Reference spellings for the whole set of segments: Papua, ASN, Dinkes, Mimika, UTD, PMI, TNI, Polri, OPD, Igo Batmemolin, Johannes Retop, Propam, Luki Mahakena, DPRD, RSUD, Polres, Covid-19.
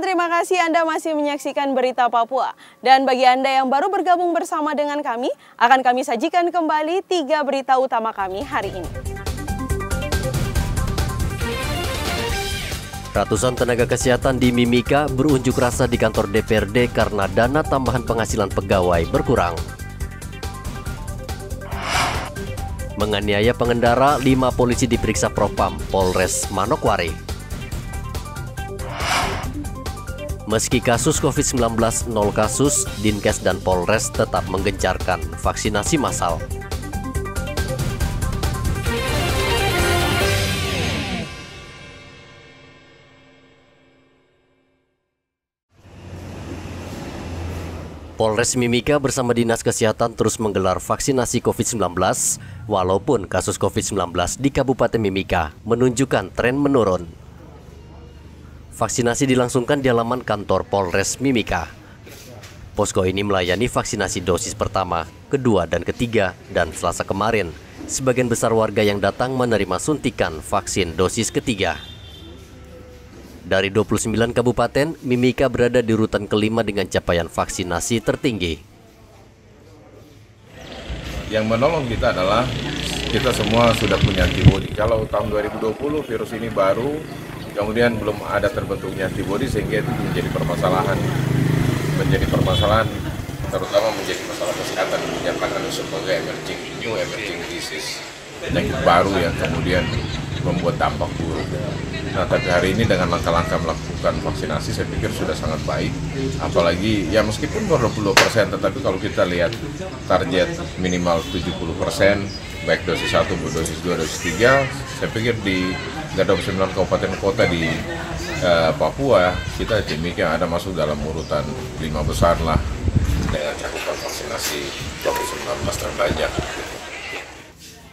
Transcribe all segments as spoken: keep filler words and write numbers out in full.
Pemirsa, terima kasih Anda masih menyaksikan Berita Papua. Dan bagi Anda yang baru bergabung bersama dengan kami, akan kami sajikan kembali tiga berita utama kami hari ini. Ratusan tenaga kesehatan di Mimika berunjuk rasa di kantor D P R D karena dana tambahan penghasilan pegawai berkurang. Menganiaya pengendara, lima polisi diperiksa Propam Polres Manokwari. Meski kasus COVID sembilan belas nol kasus, Dinkes dan Polres tetap menggencarkan vaksinasi massal. Polres Mimika bersama Dinas Kesehatan terus menggelar vaksinasi COVID sembilan belas, walaupun kasus COVID sembilan belas di Kabupaten Mimika menunjukkan tren menurun. Vaksinasi dilangsungkan di halaman kantor Polres Mimika. Posko ini melayani vaksinasi dosis pertama, kedua, dan ketiga, dan Selasa kemarin, sebagian besar warga yang datang menerima suntikan vaksin dosis ketiga. Dari dua puluh sembilan kabupaten, Mimika berada di urutan kelima dengan capaian vaksinasi tertinggi. Yang menolong kita adalah kita semua sudah punya antibodi. Kalau tahun dua ribu dua puluh virus ini baru, kemudian belum ada terbentuknya antibodi sehingga itu menjadi permasalahan, menjadi permasalahan terutama menjadi masalah kesehatan, dinyatakan sebagai emerging new emerging disease yang baru yang kemudian membuat dampak buruk. Nah, tapi hari ini dengan langkah-langkah melakukan vaksinasi saya pikir sudah sangat baik. Apalagi ya meskipun baru dua puluh persen, tetapi kalau kita lihat target minimal tujuh puluh persen baik dosis satu, dosis dua, dosis tiga, saya pikir di dua puluh sembilan kabupaten kota di uh, Papua kita demikian ada masuk dalam urutan lima besar lah dengan cakupan vaksinasi COVID sembilan belas terbanyak.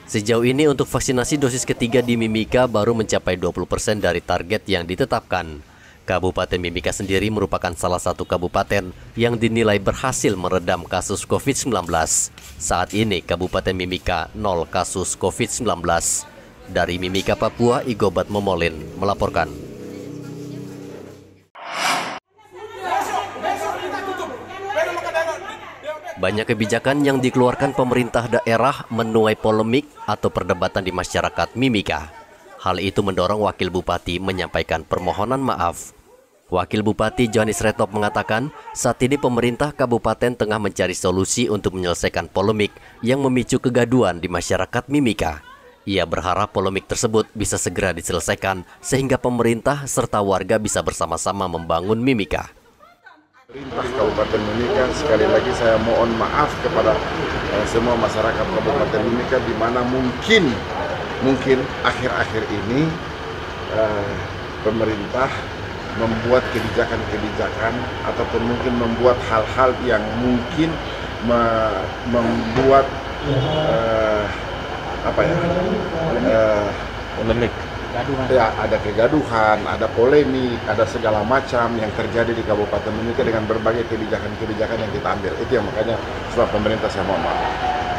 Sejauh ini untuk vaksinasi dosis ketiga di Mimika baru mencapai dua puluh persen dari target yang ditetapkan. Kabupaten Mimika sendiri merupakan salah satu kabupaten yang dinilai berhasil meredam kasus COVID sembilan belas. Saat ini Kabupaten Mimika nol kasus COVID sembilan belas. Dari Mimika, Papua, Igo Batmemolin melaporkan. Banyak kebijakan yang dikeluarkan pemerintah daerah menuai polemik atau perdebatan di masyarakat Mimika. Hal itu mendorong Wakil Bupati menyampaikan permohonan maaf. Wakil Bupati Johannes Retop mengatakan, saat ini pemerintah kabupaten tengah mencari solusi untuk menyelesaikan polemik yang memicu kegaduhan di masyarakat Mimika. Ia berharap polemik tersebut bisa segera diselesaikan sehingga pemerintah serta warga bisa bersama-sama membangun Mimika. Pemerintah Kabupaten Mimika, sekali lagi saya mohon maaf kepada eh, semua masyarakat Kabupaten Mimika, di mana mungkin mungkin akhir-akhir ini eh, pemerintah membuat kebijakan-kebijakan ataupun mungkin membuat hal-hal yang mungkin me membuat eh, apa ya eh, polemik. Ya, ada kegaduhan, ada polemik, ada segala macam yang terjadi di Kabupaten Mimika dengan berbagai kebijakan-kebijakan yang kita ambil. Itu yang makanya setelah pemerintah saya mohon maaf.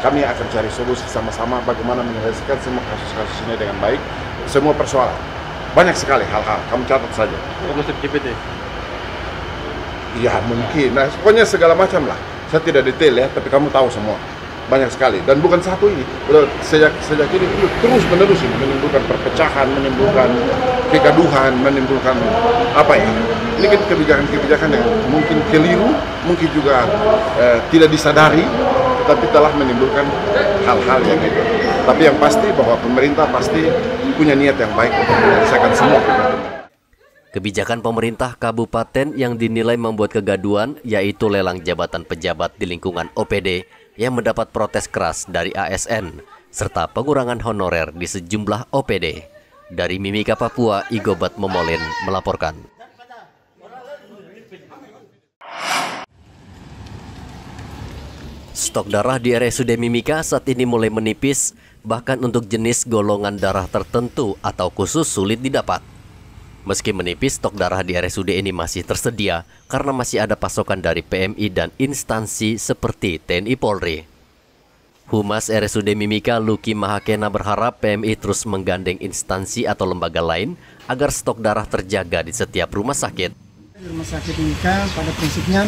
Kami akan cari solusi sama-sama bagaimana menyelesaikan semua kasus-kasus ini dengan baik. Semua persoalan, banyak sekali hal-hal, kamu catat saja. Iya mungkin, nah pokoknya segala macam lah. Saya tidak detail ya, tapi kamu tahu semua. Banyak sekali, dan bukan satu ini. Sejak, sejak ini terus menerus ini menimbulkan perpecahan, menimbulkan kegaduhan, menimbulkan apa ya? Ini kan kebijakan-kebijakan yang mungkin keliru, mungkin juga eh, tidak disadari, tetapi telah menimbulkan hal-hal yang itu. Tapi yang pasti bahwa pemerintah pasti punya niat yang baik untuk menyelesaikan semua. Kebijakan pemerintah kabupaten yang dinilai membuat kegaduhan yaitu lelang jabatan pejabat di lingkungan O P D yang mendapat protes keras dari A S N serta pengurangan honorer di sejumlah O P D. Dari Mimika, Papua, Igo Batmemolin melaporkan. Stok darah di R S U D Mimika saat ini mulai menipis, bahkan untuk jenis golongan darah tertentu atau khusus sulit didapat. Meski menipis, stok darah di R S U D ini masih tersedia karena masih ada pasokan dari P M I dan instansi seperti T N I Polri. Humas R S U D Mimika Luki Mahakena berharap P M I terus menggandeng instansi atau lembaga lain agar stok darah terjaga di setiap rumah sakit. Di Rumah Sakit Mimika pada prinsipnya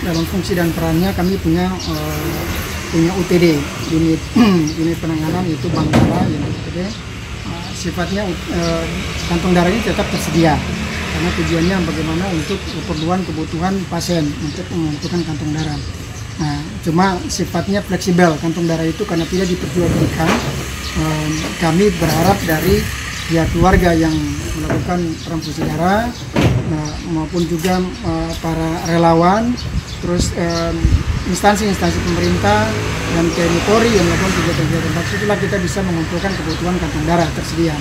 dalam fungsi dan perannya kami punya uh, punya U T D, unit unit penanganan itu Bangkala yang U T D. Uh, sifatnya uh, kantong darahnya tetap tersedia karena tujuannya bagaimana untuk keperluan kebutuhan pasien untuk menentukan kantong darah. Nah, cuma sifatnya fleksibel kantong darah itu karena tidak diperjualbelikan. Um, kami berharap dari pihak ya, keluarga yang melakukan transfusi darah, nah, maupun juga uh, para relawan, terus instansi-instansi um, pemerintah dan T N I Polri yang melakukan kegiatan-kegiatan bakti, itulah kita bisa mengumpulkan kebutuhan kantong darah tersedia.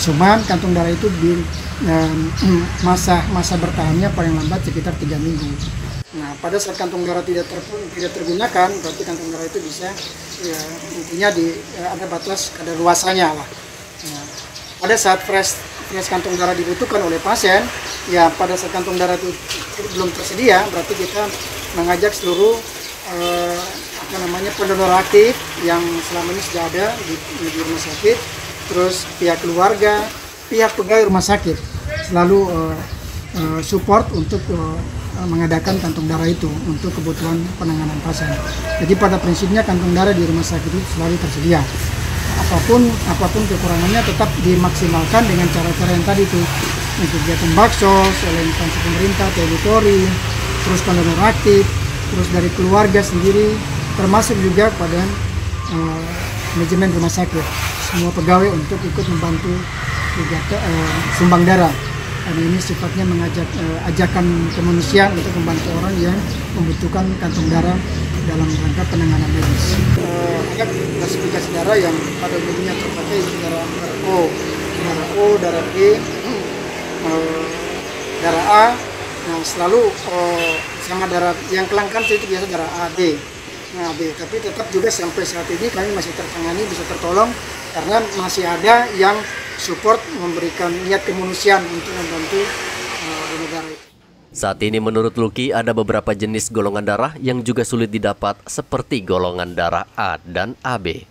Cuman kantong darah itu di um, masa masa bertahannya paling lambat sekitar tiga minggu. Nah, pada saat kantong darah tidak ter, tidak tergunakan, berarti kantong darah itu bisa, ya, intinya di, ya, ada batas kadar luasannya lah. Nah, pada saat fresh, fresh kantong darah dibutuhkan oleh pasien, ya pada saat kantong darah itu belum tersedia, berarti kita mengajak seluruh eh, apa namanya pendonor aktif yang selama ini sudah ada di, di rumah sakit, terus pihak keluarga, pihak pegawai rumah sakit selalu eh, eh, support untuk eh, mengadakan kantong darah itu untuk kebutuhan penanganan pasien. Jadi pada prinsipnya kantong darah di rumah sakit itu selalu tersedia. Apapun apapun kekurangannya tetap dimaksimalkan dengan cara-cara yang tadi itu, kegiatan baksos, oleh instansi pemerintah, teritori, terus pendonor aktif, terus dari keluarga sendiri, termasuk juga pada uh, manajemen rumah sakit, semua pegawai untuk ikut membantu kegiatan uh, sumbang darah. Karena ini sifatnya mengajak eh, ajakan kemanusiaan untuk membantu orang yang membutuhkan kantong darah dalam rangka penanganan medis. Eh, ada klasifikasi darah yang pada umumnya terpakai darah O, darah O, darah B, eh, darah A. Nah, selalu eh, sama darah yang kelangkaan itu biasa darah A, B. Nah, B. Tapi tetap juga sampai saat ini kami masih tertangani, bisa tertolong karena masih ada yang support memberikan niat kemanusiaan untuk membantu uh, negara itu. Saat ini menurut Luki ada beberapa jenis golongan darah yang juga sulit didapat seperti golongan darah A dan A B.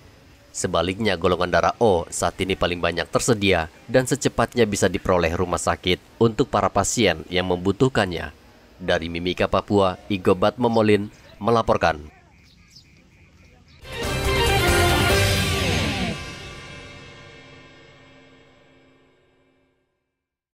Sebaliknya golongan darah O saat ini paling banyak tersedia dan secepatnya bisa diperoleh rumah sakit untuk para pasien yang membutuhkannya. Dari Mimika, Papua, Igo Batmemolin melaporkan.